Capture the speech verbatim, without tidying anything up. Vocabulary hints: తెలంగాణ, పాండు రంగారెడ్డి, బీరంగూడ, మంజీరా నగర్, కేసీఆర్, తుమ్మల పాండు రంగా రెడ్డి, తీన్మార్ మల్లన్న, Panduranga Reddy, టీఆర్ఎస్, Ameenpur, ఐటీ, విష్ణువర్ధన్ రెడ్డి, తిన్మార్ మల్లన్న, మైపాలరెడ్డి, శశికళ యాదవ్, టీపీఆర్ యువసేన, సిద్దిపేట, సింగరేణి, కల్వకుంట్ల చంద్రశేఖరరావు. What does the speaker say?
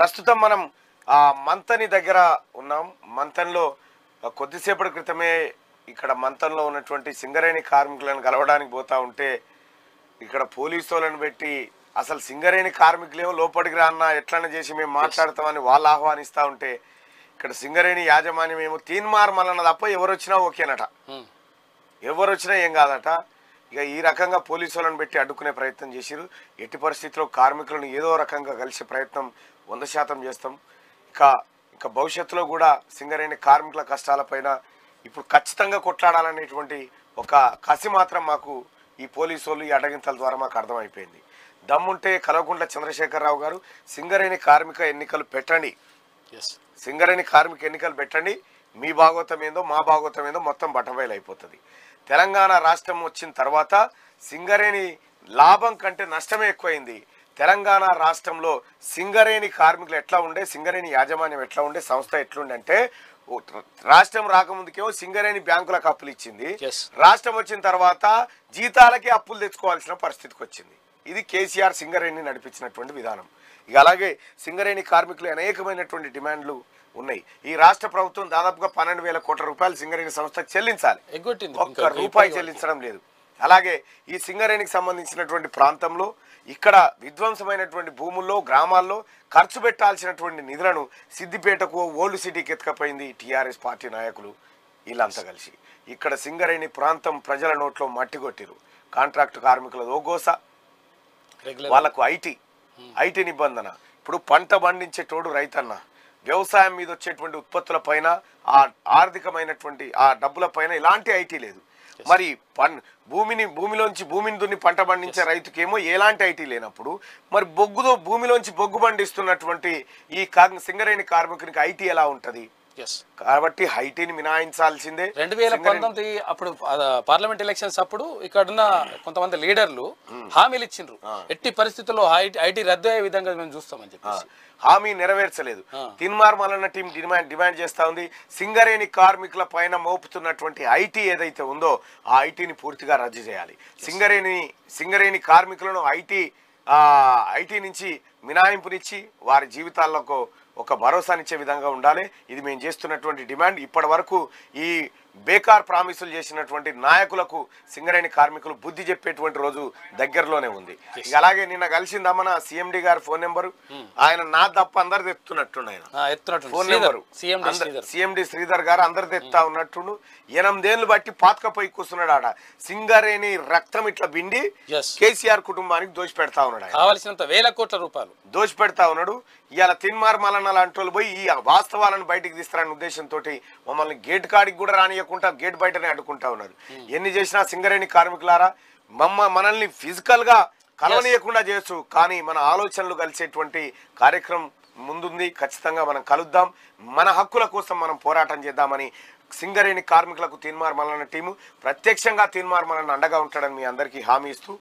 ప్రస్తుతం మనం ఆ మంతని దగ్గర ఉన్నాం. మంతన్లో కొద్దిసేపటి క్రితమే ఇక్కడ మంతన్లో ఉన్నటువంటి సింగరేణి కార్మికులను కలవడానికి పోతా ఉంటే ఇక్కడ పోలీసులను పెట్టి అసలు సింగరేణి కార్మికులేమో లోపలికి రాన్నా ఎట్లన్నా చేసి మేము మాట్లాడతామని వాళ్ళు ఆహ్వానిస్తూ ఉంటే ఇక్కడ సింగరేణి యాజమాన్యం ఏమో తీన్మార్ మళ్ళన్న తప్ప ఎవరు వచ్చినా ఓకేనట, ఎవరు వచ్చినా ఏం కాదట. ఇక ఈ రకంగా పోలీసులను పెట్టి అడ్డుకునే ప్రయత్నం చేసిరు. ఎట్టి పరిస్థితిలో కార్మికులను ఏదో రకంగా కలిసే ప్రయత్నం వంద శాతం చేస్తాం. ఇక ఇక భవిష్యత్తులో కూడా సింగరేణి కార్మికుల కష్టాలపైన ఇప్పుడు ఖచ్చితంగా కొట్లాడాలనేటువంటి ఒక కసి మాత్రం మాకు ఈ పోలీసు వాళ్ళు ఈ అడ్డగింతల ద్వారా మాకు అర్థమైపోయింది. దమ్ముంటే కల్వకుంట్ల చంద్రశేఖరరావు గారు సింగరేణి కార్మిక ఎన్నికలు పెట్టండి, సింగరేణి కార్మిక ఎన్నికలు పెట్టండి, మీ భాగోతం ఏందో మా భాగోతం ఏందో మొత్తం బట్టబయలు అయిపోతుంది. తెలంగాణ రాష్ట్రం వచ్చిన తర్వాత సింగరేణి లాభం కంటే నష్టమే ఎక్కువైంది. తెలంగాణ రాష్ట్రంలో సింగరేణి కార్మికులు ఎట్లా ఉండే, సింగరేణి యాజమాన్యం ఎట్లా ఉండే, సంస్థ ఎట్లుండే అంటే రాష్ట్రం రాకముందుకేమో సింగరేణి బ్యాంకులకు అప్పులు ఇచ్చింది, రాష్ట్రం వచ్చిన తర్వాత జీతాలకి అప్పులు తెచ్చుకోవాల్సిన పరిస్థితికి వచ్చింది. ఇది కేసీఆర్ సింగరేణిని నడిపించినటువంటి విధానం. ఇక అలాగే సింగరేణి కార్మికులు అనేకమైనటువంటి డిమాండ్లు ఉన్నాయి. ఈ రాష్ట్ర ప్రభుత్వం దాదాపుగా పన్నెండు వేల కోట్ల రూపాయలు సింగరేణి సంస్థకు చెల్లించాలి, ఒక్క రూపాయి చెల్లించడం లేదు. అలాగే ఈ సింగరేణికి సంబంధించినటువంటి ప్రాంతంలో ఇక్కడ విధ్వంసమైనటువంటి భూముల్లో గ్రామాల్లో ఖర్చు పెట్టాల్సినటువంటి నిధులను సిద్దిపేటకు ఓల్డ్ సిటీకి ఎత్తుకపోయింది టీఆర్ఎస్ పార్టీ నాయకులు. వీళ్ళంతా కలిసి ఇక్కడ సింగరేణి ప్రాంతం ప్రజల నోట్లో మట్టి కొట్టిరు. కాంట్రాక్టు కార్మికుల ఓగోస, వాళ్ళకు ఐటీ ఐటీ నిబంధన, ఇప్పుడు పంట పండించేటోడు రైతన్న వ్యవసాయం మీద వచ్చేటువంటి ఉత్పత్తుల పైన ఆ ఆర్థికమైనటువంటి ఆ డబ్బుల పైన ఎలాంటి ఐటీ లేదు. మరి పన్ భూమిని భూమిలోంచి భూమిని దున్ని పంట పండించే రైతుకేమో ఎలాంటి ఐటీ లేనప్పుడు మరి బొగ్గుతో భూమిలోంచి బొగ్గు పండిస్తున్నటువంటి ఈ సింగరేణి కార్మికునికి ఐటీ ఎలా ఉంటుంది? కాబట్టి ఐటీని మినాయించాల్సిందే. రెండు వేల పంతొమ్మిది అప్పుడు పార్లమెంట్ ఎలక్షన్స్ అప్పుడు ఇక్కడున్న కొంతమంది లీడర్లు హామీలు ఇచ్చిండ్రు, ఎట్టి పరిస్థితుల్లో ఐటీ రద్దు అయ్యే విధంగా మేము చూస్తామని చెప్పి హామీ నెరవేర్చలేదు. తిన్మార్ మల్లన్న team demand demand చేస్తా ఉంది సింగరేణి కార్మికుల పైన మోపుతున్నటువంటి ఐటీ ఏదైతే ఉందో ఆ ఐటీని పూర్తిగా రద్దు చేయాలి, సింగరేణి సింగరేణి కార్మికులను ఐటీ ఐటీ నుంచి మినాయింపునిచ్చి వారి జీవితాలకు ఒక భరోసానిచ్చే విధంగా ఉండాలి. ఇది మేము చేస్తున్నటువంటి డిమాండ్. ఇప్పటి వరకు ఈ బేకార్ ప్రామిసులు చేసినటువంటి నాయకులకు సింగరేణి కార్మికులు బుద్ధి చెప్పేటువంటి రోజు దగ్గరలోనే ఉంది. అలాగే నిన్న కలిసిందమ్మన సీఎండి గారి ఫోన్ నెంబరు ఆయన నా తప్ప అందరు ఎత్తున్నట్టుండు, ఆయన ఫోన్ నెంబరు సీఎండి శ్రీధర్ గారు అందరు తెస్తా ఉన్నట్టుండు. ఎనిమిదేళ్లు బట్టి పాతకపోయి కూర్చున్నాడు ఆడ, సింగరేణి రక్తం ఇట్లా బిండి కేసీఆర్ కుటుంబానికి దోషి పెడతా ఉన్నాడు, కావలసినంత వేల కోట్ల రూపాయలు దోషి పెడతా ఉన్నాడు. ఇవాళ తిన్మార్ మల్లన్న లాంటి వాళ్ళు పోయి ఈ వాస్తవాలను బయటకు తీస్తారనే ఉద్దేశంతో మమ్మల్ని గేట్ కాడికి కూడా రానియకుండా గేట్ బయటనే అడ్డుకుంటా ఉన్నారు. ఎన్ని చేసినా సింగరేణి కార్మికులారా మమ్మ మనల్ని ఫిజికల్గా కలవనీయకుండా చేస్తూ కానీ మన ఆలోచనలు కలిసేటువంటి కార్యక్రమం ముందుంది. ఖచ్చితంగా మనం కలుద్దాం, మన హక్కుల కోసం మనం పోరాటం చేద్దామని సింగరేణి కార్మికులకు తీన్మార్ మల్లన్న టీము ప్రత్యక్షంగా తీన్మార్ మల్లన్న అండగా ఉంటాడని మీ అందరికీ హామీ ఇస్తూ